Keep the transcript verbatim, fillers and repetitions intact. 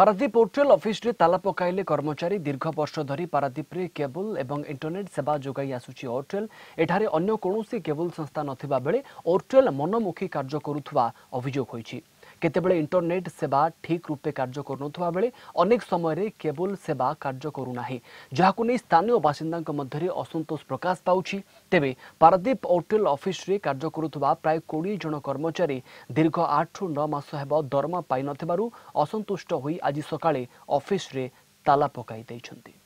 Paradeep Ortel office रे ताला पकाइले कर्मचारी दीर्घ वर्ष धरी Paradeep रे केबल एवं इंटरनेट सेवा जोगाई आसुची Ortel एठारे अन्य कोनोसी केबल संस्था नथिबा बेले Ortel मनोमुखी कार्य करूथवा अभियोग होईची केतेबेले इंटरनेट सेवा ठीक रूपे कार्य करनथवा बेले अनेक समय रे केबल सेवा कार्य करू नाही जहाकु नै स्थानीय बासिन्दाक मध्यरे असंतोष प्रकाश पाउची तेबे Paradeep Ortel ऑफिस रे कार्य करूथवा प्राय बीस जण कर्मचारी दीर्घ आठ नौ मास हेबो दरमा पाइ नथिबारु असंतुष्ट होई आज सकाळे ऑफिस रे ताला पकाई दैछन्ती।